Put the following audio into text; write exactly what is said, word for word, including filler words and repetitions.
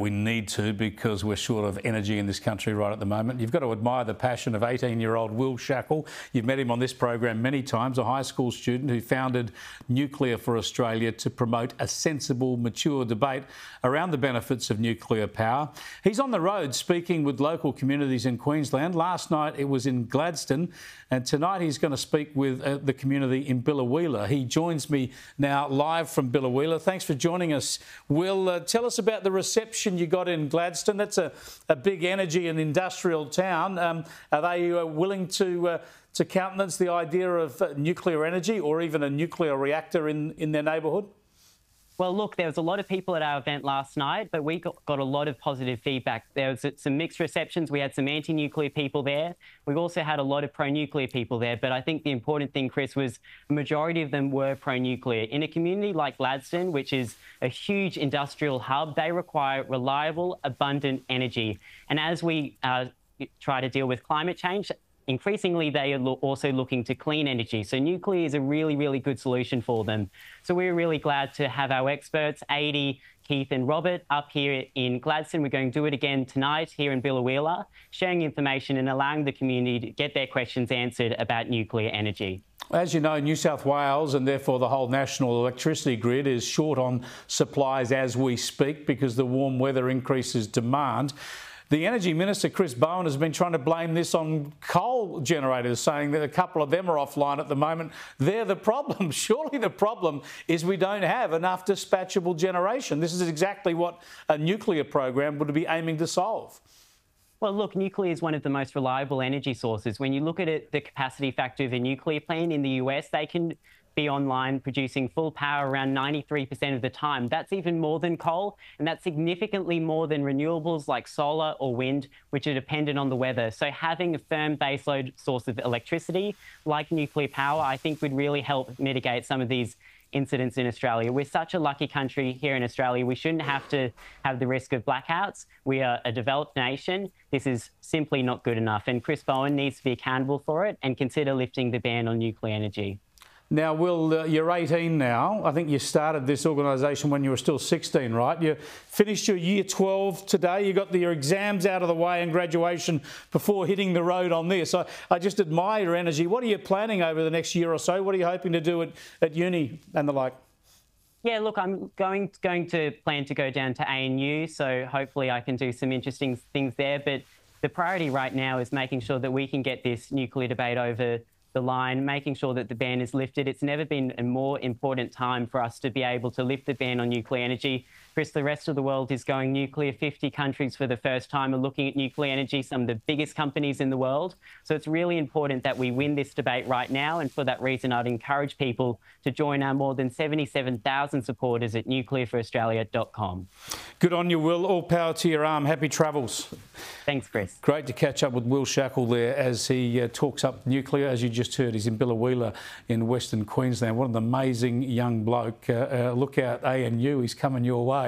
we need to, because we're short of energy in this country right at the moment. You've got to admire the passion of eighteen-year-old Will Shackel. You've met him on this program many times, a high school student who founded Nuclear for Australia to promote a sensible, mature debate around the benefits of nuclear power. He's on the road speaking with local communities in Queensland. Last night it was in Gladstone, and tonight he's going to speak with uh, the community in Biloela. He joins me now live from Biloela. Thanks for joining us, Will. Uh, tell us about the reception you got in Gladstone. That's a, a big energy and industrial town. Um, are they uh, willing to uh, to countenance the idea of uh, nuclear energy or even a nuclear reactor in, in their neighbourhood? Well, look, there was a lot of people at our event last night, but we got, got a lot of positive feedback. There was some mixed receptions. We had some anti-nuclear people there. We've also had a lot of pro-nuclear people there. But I think the important thing, Chris, was the majority of them were pro-nuclear. In a community like Gladstone, which is a huge industrial hub, they require reliable, abundant energy. And as we uh, try to deal with climate change, increasingly, they are lo also looking to clean energy. So nuclear is a really, really good solution for them. So we're really glad to have our experts, Adi, Keith and Robert, up here in Gladstone. We're going to do it again tonight here in Biloela, sharing information and allowing the community to get their questions answered about nuclear energy. As you know, New South Wales and therefore the whole national electricity grid is short on supplies as we speak because the warm weather increases demand. The Energy Minister, Chris Bowen, has been trying to blame this on coal generators, saying that a couple of them are offline at the moment. They're the problem. Surely the problem is we don't have enough dispatchable generation. This is exactly what a nuclear program would be aiming to solve. Well, look, nuclear is one of the most reliable energy sources. When you look at it, the capacity factor of a nuclear plant in the U S, they can be online producing full power around ninety-three percent of the time. That's even more than coal, and that's significantly more than renewables like solar or wind, which are dependent on the weather. So having a firm baseload source of electricity like nuclear power, I think would really help mitigate some of these incidents in Australia. We're such a lucky country here in Australia. We shouldn't have to have the risk of blackouts. We are a developed nation. This is simply not good enough, and Chris Bowen needs to be accountable for it and consider lifting the ban on nuclear energy. Now, Will, uh, you're eighteen now. I think you started this organisation when you were still sixteen, right? You finished your year twelve today. You got the, your exams out of the way and graduation before hitting the road on this. I, I just admire your energy. What are you planning over the next year or so? What are you hoping to do at, at uni and the like? Yeah, look, I'm going, going to plan to go down to A N U, so hopefully I can do some interesting things there. But the priority right now is making sure that we can get this nuclear debate over the line, making sure that the ban is lifted. It's never been a more important time for us to be able to lift the ban on nuclear energy. Chris, the rest of the world is going nuclear. fifty countries for the first time are looking at nuclear energy, some of the biggest companies in the world. So it's really important that we win this debate right now. And for that reason, I'd encourage people to join our more than seventy-seven thousand supporters at nuclear for australia dot com. Good on you, Will. All power to your arm. Happy travels. Thanks, Chris. Great to catch up with Will Shackel there as he uh, talks up nuclear. As you just heard, he's in Biloela in Western Queensland. What an amazing young bloke. Uh, uh, look out, A N U. He's coming your way.